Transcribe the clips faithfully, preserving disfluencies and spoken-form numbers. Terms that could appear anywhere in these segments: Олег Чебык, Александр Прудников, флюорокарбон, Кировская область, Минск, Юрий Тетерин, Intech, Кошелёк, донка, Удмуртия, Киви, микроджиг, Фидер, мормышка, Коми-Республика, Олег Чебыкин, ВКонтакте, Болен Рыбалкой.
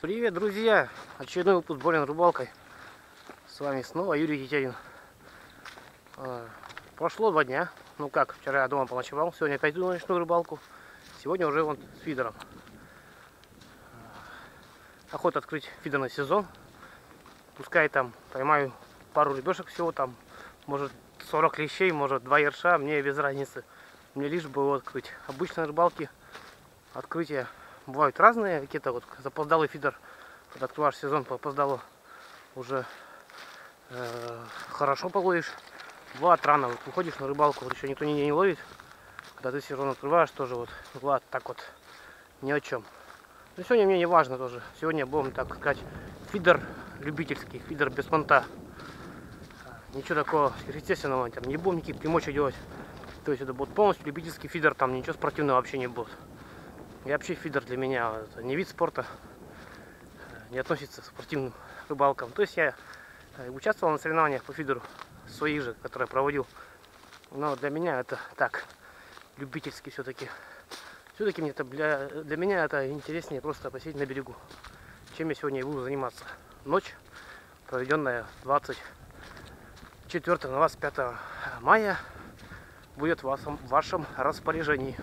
Привет, друзья! Очередной выпуск Болен Рыбалкой. С вами снова Юрий Тетерин. Прошло два дня. Ну как, вчера я дома поночевал. Сегодня опять иду на ночную рыбалку. Сегодня уже вон с фидером. Охота открыть фидерный сезон. Пускай там поймаю пару рыбешек всего там. Может сорок клещей, может два ерша. Мне без разницы. Мне лишь бы его открыть. Обычно рыбалки открытия бывают разные, какие-то вот запоздалый фидер, когда открываешь сезон, попоздало уже э, хорошо половишь. Бывает рано, вот выходишь на рыбалку, вот еще никто не, не ловит, когда ты сезон открываешь, тоже вот бывает так вот, ни о чем. Но сегодня мне не важно тоже, сегодня будем, так сказать, фидер любительский, фидер без понта. Ничего такого естественного, там не будем никаких примочек делать, то есть это будет полностью любительский фидер, там ничего спортивного вообще не будет. И вообще фидер для меня это не вид спорта, не относится к спортивным рыбалкам. То есть я участвовал на соревнованиях по фидеру своих же, которые я проводил. Но для меня это так, любительский все-таки. Все-таки мне это для, для меня это интереснее просто посидеть на берегу, чем я сегодня и буду заниматься. Ночь, проведенная двадцать четвёртого на двадцать пятое мая, будет в вашем, в вашем распоряжении.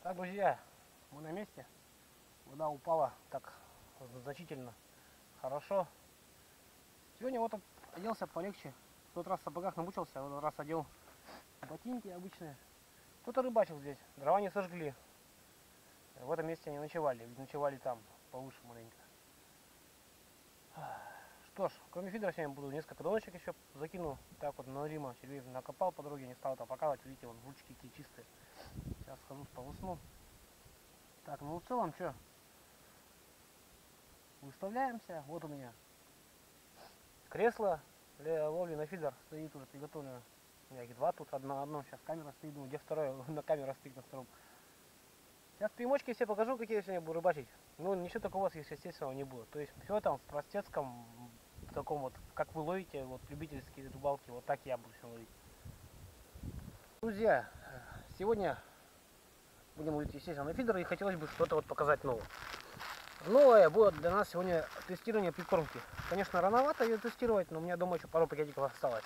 Так, друзья, мы на месте. Вода упала так значительно. Хорошо. Сегодня вот оделся полегче. В тот раз в сапогах намучился, в тот раз одел ботинки обычные. Кто-то рыбачил здесь. Дрова не сожгли. В этом месте не ночевали. Ведь ночевали там, повыше маленько. Что ж, кроме фидера сегодня буду несколько доночек еще закину. Так вот на Рима Сергей накопал по дороге, не стал там показывать. Видите, вон ручки какие чистые. Сейчас схожу полоснул. Так, ну в целом что? Выставляемся. Вот у меня кресло для ловли на фидер стоит уже приготовлено. У меня их два тут, одно, одно. Сейчас камера стоит, думаю, где второе, на камера стоит на втором. Сейчас примочки все покажу, какие я сегодня буду рыбачить. Ну ничего такого, естественно, не будет. То есть все там в простецком, в таком вот, как вы ловите, вот любительские рыбалки, вот так я буду все ловить. Друзья, сегодня будем ловить, естественно, на фидер, и хотелось бы что-то вот показать новое. Новое будет для нас сегодня тестирование прикормки. Конечно, рановато ее тестировать, но у меня дома еще пару пакетиков осталось.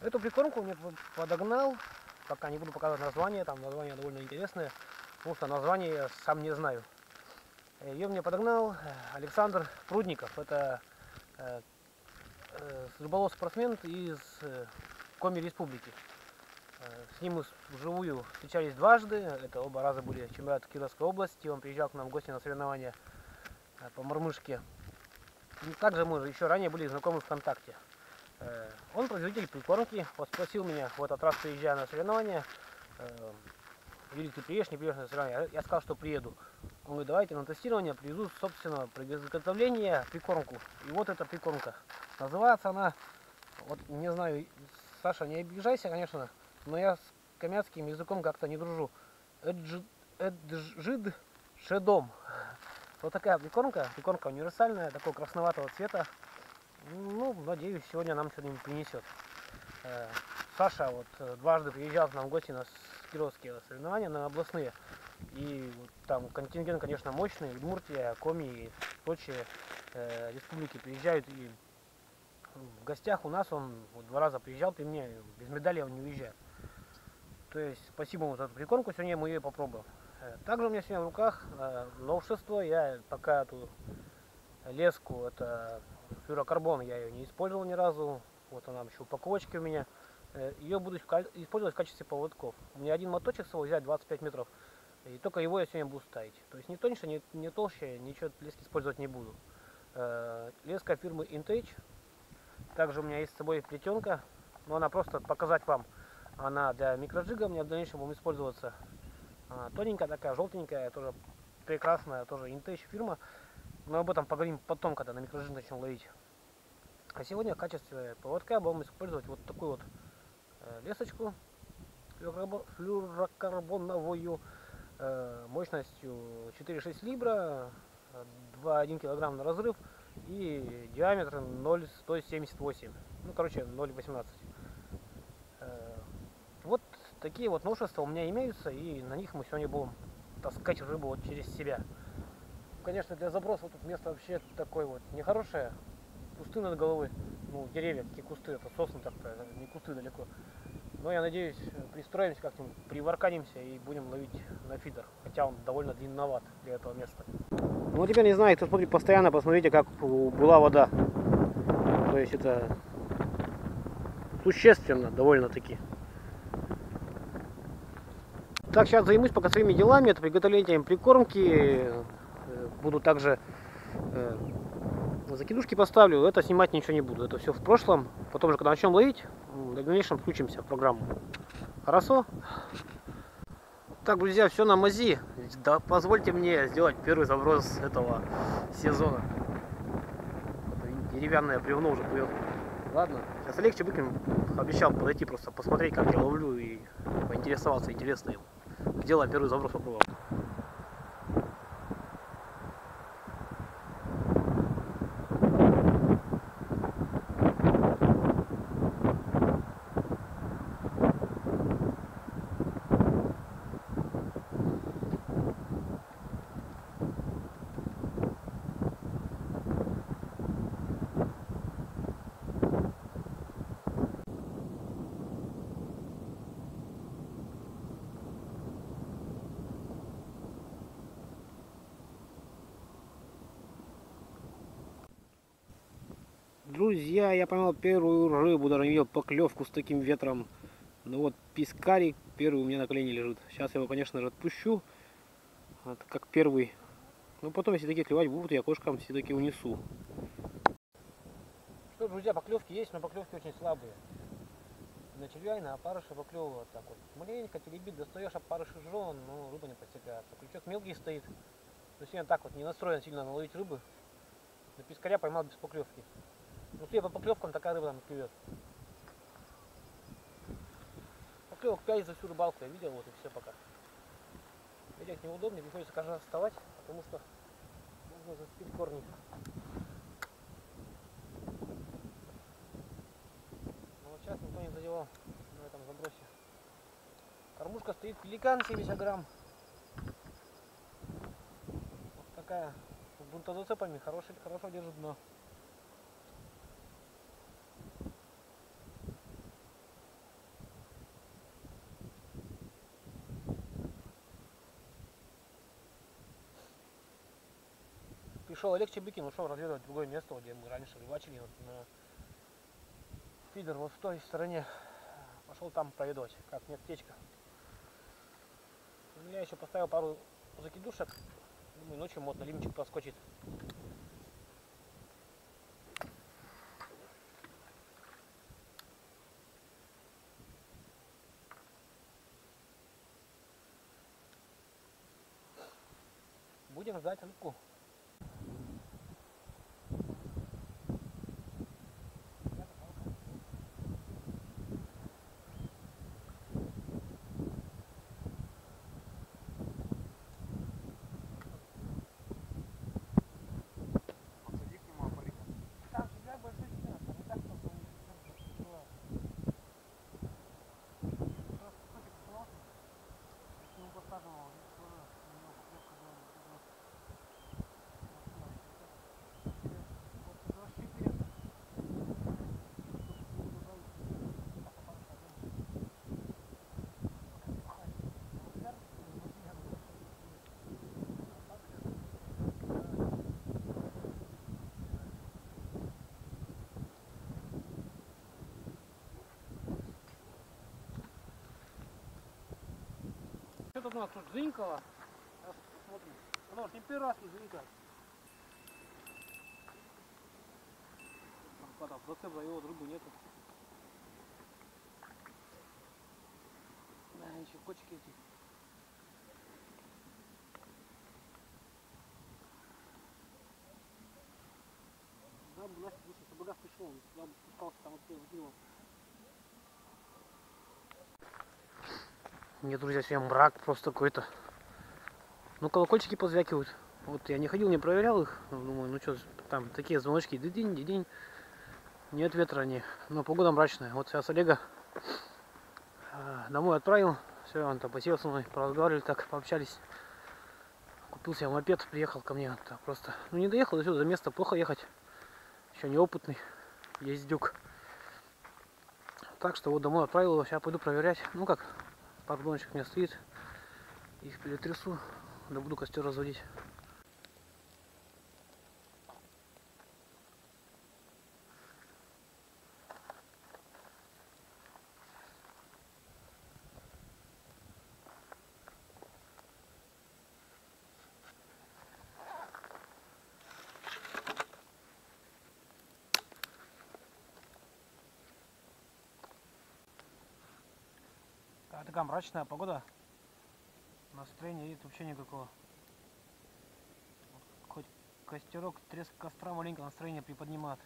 Эту прикормку мне подогнал, пока не буду показывать название, там название довольно интересное, потому что название я сам не знаю. Ее мне подогнал Александр Прудников, это э, э, рыболов-спортсмен из э, Коми-Республики. С ним мы вживую встречались дважды, это оба раза были чемпионаты Кировской области, он приезжал к нам в гости на соревнования по мормышке. И также мы еще ранее были знакомы в ВКонтакте. Он производитель прикормки, вот спросил меня, в этот раз приезжая на соревнования, Юрий, ты приедешь, не приедешь на соревнования? Я сказал, что приеду. Он говорит, давайте на тестирование привезу, собственно, приготовление прикормку. И вот эта прикормка. Называется она, вот не знаю, Саша, не обижайся, конечно, но я с камятским языком как-то не дружу. Эджид шедом. Вот такая прикормка. Прикормка универсальная, такого красноватого цвета. Ну, надеюсь, сегодня нам что-нибудь принесет. Саша вот дважды приезжал к нам в гости на кировские соревнования, на областные. И вот там контингент, конечно, мощный. Удмуртия, Коми и прочие республики приезжают. И в гостях у нас он вот два раза приезжал при мне. Без медали он не уезжает. То есть спасибо ему за эту прикормку, сегодня мы ее попробуем. Также у меня сегодня в руках э, новшество, я пока эту леску, это флюорокарбон, я ее не использовал ни разу, вот она еще в упаковочке у меня. Ее буду использовать в качестве поводков. У меня один моточек с собой взять двадцать пять метров, и только его я сегодня буду ставить. То есть не тоньше, не, не толще, ничего лески использовать не буду. Э, леска фирмы Intech, также у меня есть с собой плетенка, но она просто показать вам. Она для микроджига, у меня в дальнейшем будет использоваться. Она тоненькая такая, желтенькая, тоже прекрасная, тоже Intech фирма. Но об этом поговорим потом, когда на микроджиг начнем ловить. А сегодня в качестве поводка будем использовать вот такую вот лесочку флюорокарбоновую мощностью четыре и шесть либра, два и одна килограмма на разрыв и диаметр ноль целых сто семьдесят восемь сотых. Ну, короче, ноль целых восемнадцать сотых. Вот такие вот новшества у меня имеются, и на них мы сегодня будем таскать рыбу вот через себя. конечно, для заброса тут место вообще такое вот нехорошее. Кусты над головой, ну, деревья, какие кусты, это сосны так-то, не кусты далеко. Но я надеюсь, пристроимся как-нибудь, приварканимся и будем ловить на фидер. Хотя он довольно длинноват для этого места. Ну, теперь не знаю, кто смотрит постоянно, посмотрите, как была вода. То есть это существенно довольно-таки. Так, сейчас займусь пока своими делами, это приготовлением прикормки. Буду также э, закидушки поставлю, это снимать ничего не буду, это все в прошлом. Потом же, когда начнем ловить, в дальнейшем включимся в программу. Хорошо? Так, друзья, все на мази. Да, позвольте мне сделать первый заброс этого сезона. Деревянное бревно уже плывет. Ладно, сейчас Олег Чебык обещал подойти просто посмотреть, как я ловлю, и поинтересовался, интересно им. Делаю первый заброс, попробовал. Друзья, я поймал первую рыбу, даже не видел поклевку с таким ветром. Ну вот, пискарик первый у меня на колене лежит. Сейчас я его, конечно же, отпущу, вот, как первый. Но потом, если такие клевать будут, я кошкам все-таки унесу. Что, друзья, поклевки есть, но поклевки очень слабые. На червяй, на опарыша поклевывают так вот. Маленько телебит, достаешь опарыша жжен, но рыба не подстигается. Крючок мелкий стоит. То есть я так вот не настроен сильно наловить рыбы. На пискаря поймал без поклевки. Ну, судя по поклевкам, такая рыба там клюет. Поклевок пять за всю рыбалку я видел, вот и все пока. Видеть неудобно, приходится каждый раз вставать, потому что нужно зацепить корни. Но вот сейчас никто не задевал на этом забросе. Кормушка стоит пеликан семьдесят грамм. Вот такая, с бунтозацепами, хорошо, хорошо держит дно. Пришел Олег Чебыкин, ушел разведывать другое место, где мы раньше рыбачили, вот на фидер вот в той стороне. Пошел там проведывать, как мне птичка. У меня еще поставил пару закидушек, думаю, ночью модно лимчик проскочит. Будем ждать рыбку. Что-то у нас тут зынькало. Сейчас посмотрим. Потому что не первый раз не зынькает. Потом зацеп за его другу нету. Да, еще кочки эти. Да, нафиг лучше собака пришел. Сюда бы спускался, там вот все выкинул. Мне, друзья, сегодня мрак просто какой-то. Ну, колокольчики позвякивают. Вот я не ходил, не проверял их. Думаю, ну что, там такие звоночки. Дидинь, дидинь. Нет ветра они. Но погода мрачная. Вот сейчас Олега домой отправил. Все, он там посел со мной. Поразговаривали так, пообщались. Запустился я в мопед, приехал ко мне так просто. Ну не доехал до сюда, до места плохо ехать. Еще неопытный ездюк. Так что вот домой отправил его, сейчас пойду проверять. Ну как, пару доночек у меня стоит. Их перетрясу, да буду костер разводить. Такая мрачная погода, настроения нет вообще никакого. Хоть костерок, треск костра маленько настроение приподнимает.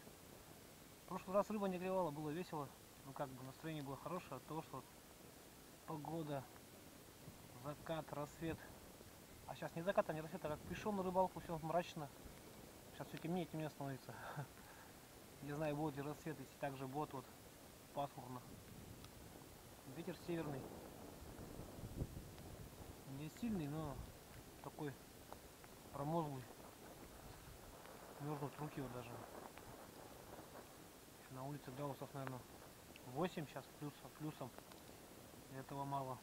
В прошлый раз рыба не гревала, было весело, ну как бы настроение было хорошее от того, что погода, закат, рассвет. А сейчас не закат, а не рассвет, а как пришел на рыбалку, все мрачно. Сейчас все темнее, темнее становится. Не знаю, будет ли рассвет, если так же будет, вот пасмурно. Ветер северный. Не сильный, но такой промозглый. Мерзнут руки вот даже. На улице градусов, наверное, восемь сейчас плюс, плюсом. И этого мало.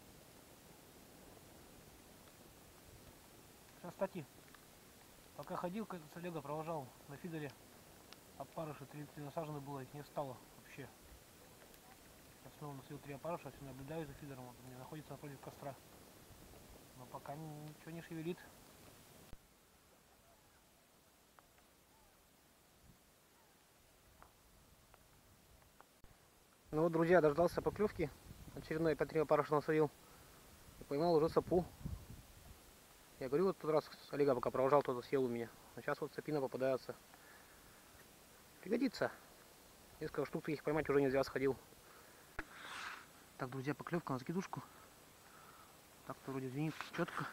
Сейчас, кстати, пока ходил, как с Олега провожал на Фидере, опарыши три насажены было, их не стало вообще. Я снова насадил три опарыша, все наблюдаю за Фидером, он у меня находится напротив костра. Но пока ничего не шевелит. Ну вот, друзья, дождался поклевки. Очередной по три опарыша насадил. И поймал уже сапу. Я говорю, вот тот раз Олега пока провожал, кто-то съел у меня. А сейчас вот сапина попадается. Пригодится. Несколько штук таких поймать уже нельзя, сходил. Так, друзья, поклевка на закидушку. Так-то вроде звенит четко.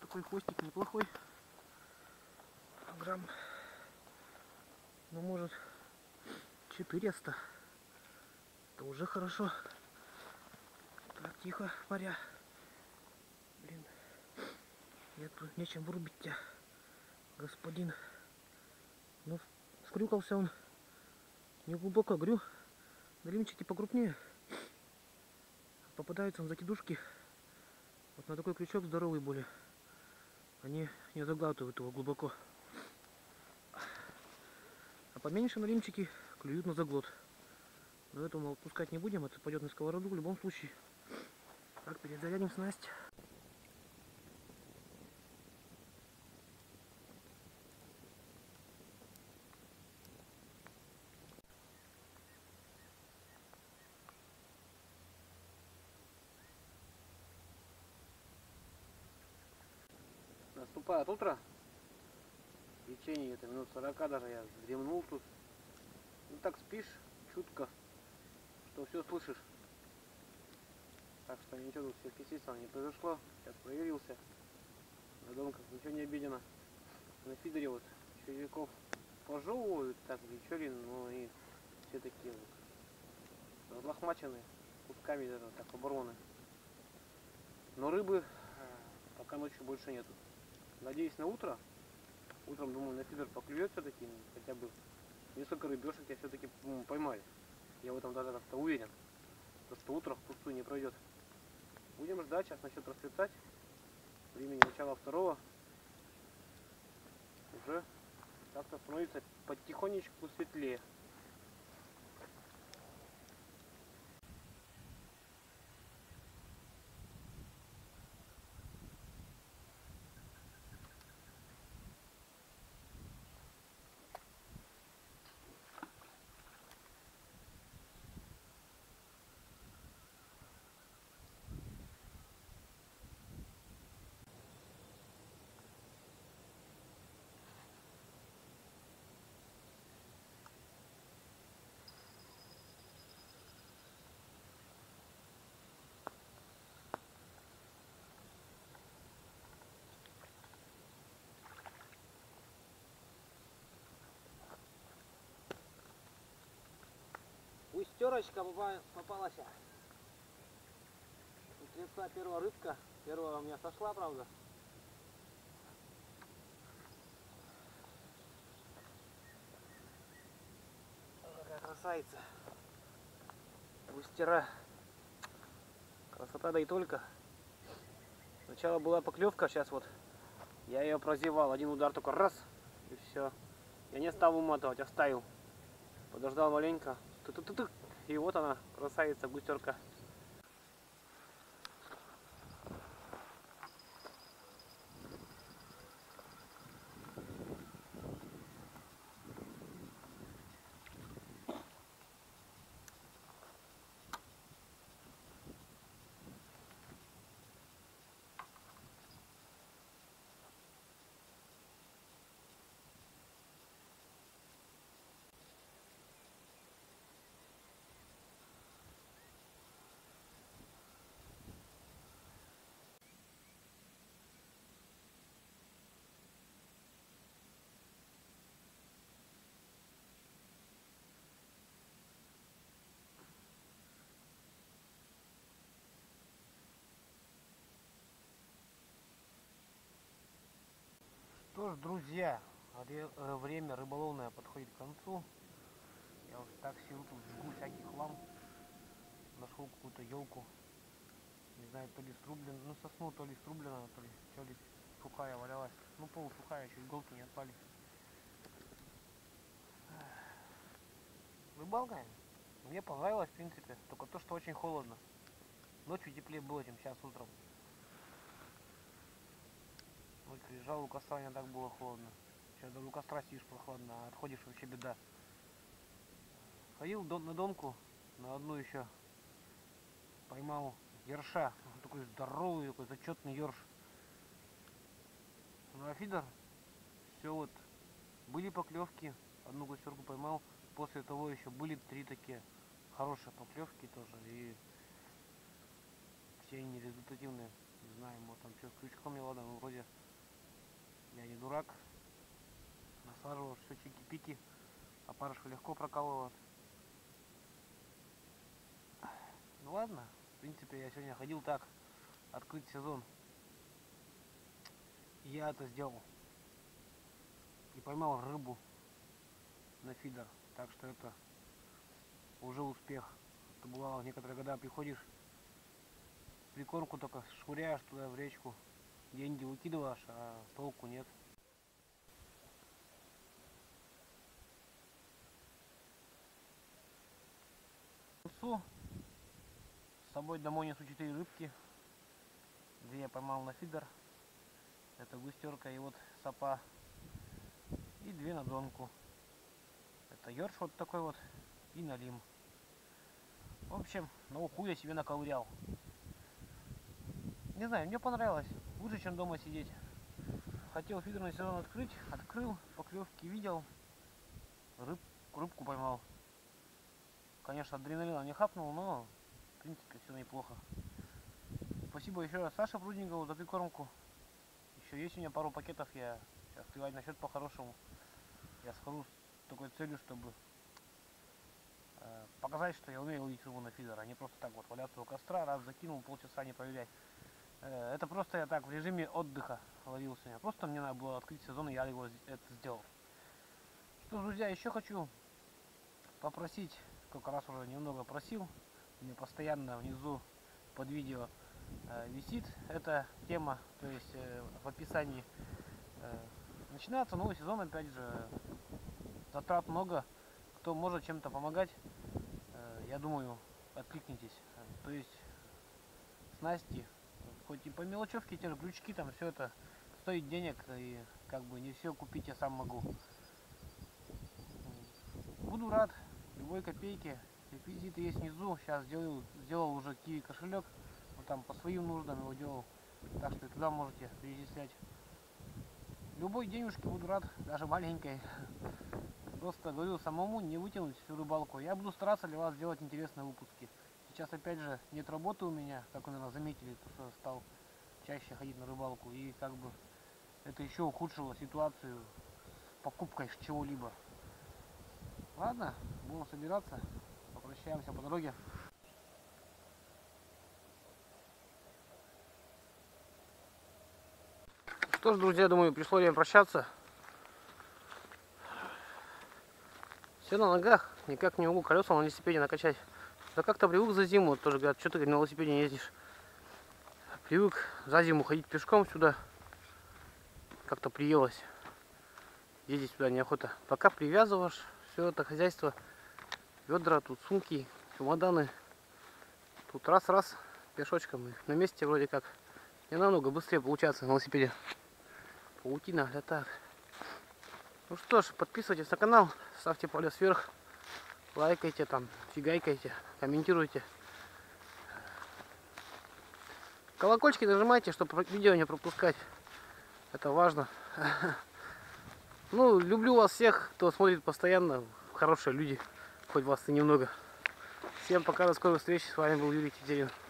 Такой хвостик неплохой. Грамм, ну может, четыреста. Это уже хорошо. Так, тихо, паря. Блин, я тут нечем вырубить тебя, господин. Ну, скрюкался он. Не глубоко, грю. Гримчики покрупнее. Попадаются он закидушки. Вот на такой крючок здоровый более. Они не заглатывают его глубоко. А поменьше на римчики клюют на заглот. Но это мы отпускать не будем, это пойдет на сковороду в любом случае. Так, перезарядим снасть. Наступает утро. В течение это минут сорока даже я вздремнул тут. Ну так спишь чутко, что все слышишь. Так что ничего тут сверхъестественного не произошло. Сейчас проверился. На донках ничего не обидено. На фидере вот червяков пожевывают, так, вечерин, но и все такие вот разлохмачены, кусками даже так обороны. Но рыбы пока ночью больше нету. Надеюсь на утро. Утром, думаю, на фидер поклюет все-таки. Хотя бы несколько рыбешек я все-таки поймаю. Я в этом даже как-то уверен. Потому что утро впустую не пройдет. Будем ждать, сейчас начнет расцветать. Времени начала второго. Уже как-то становится потихонечку светлее. Пятерочка попалась. Интересная первая рыбка. Первая у меня сошла, правда. Какая красавица. Густера. Красота, да и только. Сначала была поклевка, сейчас вот я ее прозевал. Один удар только раз, и все. Я не стал уматывать, оставил. Подождал маленько. Ту-ту-ту-ту. И вот она, красавица, густерка. Что ж, друзья, время рыболовное подходит к концу. Я уже так сижу, тут жгу всякий хлам. Нашел какую-то елку. Не знаю, то ли срублен, ну сосну, то ли срублена, то ли, то ли сухая валялась. Ну полусухая, еще иголки не отпали. Рыбалка мне понравилась, в принципе, только то, что очень холодно. Ночью теплее было, чем сейчас утром. Вот лежал у костра, не так было холодно. Сейчас даже у костра сидишь прохладно, а отходишь — вообще беда. Ходил на донку, на одну еще поймал ерша. Он такой здоровый, такой зачетный ерш. Ну а фидер, все вот, были поклевки, одну густерку поймал. После того еще были три такие хорошие поклевки тоже. И все они результативные. Не знаю, может там что с крючком не ладно, но вроде... Я не дурак, насаживал все чики-пики, опарыша легко прокалывал. Ну ладно, в принципе, я сегодня ходил так, открыть сезон. И я это сделал. И поймал рыбу на фидер, так что это уже успех. Это бывало в некоторые года, приходишь, прикормку только швыряешь туда в речку. Деньги выкидываешь, а толку нет. С собой домой несу четыре рыбки. Две я поймал на фидер. Это густерка и вот сапа. И две на донку. Это ерш вот такой вот. И налим. В общем, на уху я себе наковырял. Не знаю, мне понравилось. Лучше, чем дома сидеть. Хотел фидерный сезон открыть. Открыл, поклевки видел. Рыб, рыбку поймал. Конечно, адреналина не хапнул, но в принципе все неплохо. Спасибо еще раз Саше Прудникову за прикормку. Еще есть у меня пару пакетов. Я сейчас открывать на счет по-хорошему. Я схожу с такой целью, чтобы э, показать, что я умею ловить рыбу на фидер. А не просто так вот валяться у костра, раз закинул, полчаса не проверять. Это просто я так в режиме отдыха ловил сегодня. Просто мне надо было открыть сезон, и я его это сделал. Что ж, друзья, еще хочу попросить, сколько раз уже немного просил, мне постоянно внизу под видео э, висит эта тема, то есть э, в описании. Э, начинается новый сезон, опять же, затрат много, кто может чем-то помогать, э, я думаю, откликнитесь. То есть снасти, хоть и по мелочевке, те же крючки, там все это стоит денег, и как бы не все купить я сам могу. Буду рад любой копейке. Реквизиты есть внизу. Сейчас сделал, сделал уже Киви кошелек. Вот там по своим нуждам его делал. Так что и туда можете перечислять. Любой денежке буду рад, даже маленькой. Просто говорю, самому не вытянуть всю рыбалку. Я буду стараться для вас сделать интересные выпуски. Сейчас опять же нет работы у меня, как вы, наверное, заметили, потому что стал чаще ходить на рыбалку, и как бы это еще ухудшило ситуацию с покупкой чего-либо. Ладно, будем собираться, попрощаюсь. Общаемся по дороге. Что ж, друзья, думаю, пришло время прощаться. Все на ногах, никак не могу колеса на велосипеде накачать. Да как-то привык за зиму, вот тоже говорят, что ты на велосипеде не ездишь. Привык за зиму ходить пешком сюда. Как-то приелось. Ездить сюда неохота. Пока привязываешь все это хозяйство. Ведра, тут сумки, чемоданы. Тут раз-раз пешочком. На месте вроде как. Не намного быстрее получается на велосипеде. Паутина, да так. Ну что ж, подписывайтесь на канал, ставьте палец вверх, лайкайте там, фигайкайте, комментируйте. Колокольчики нажимайте, чтобы видео не пропускать. Это важно. Ну, люблю вас всех, кто смотрит постоянно. Хорошие люди, хоть вас и немного. Всем пока, до скорых встреч. С вами был Юрий Тетерин.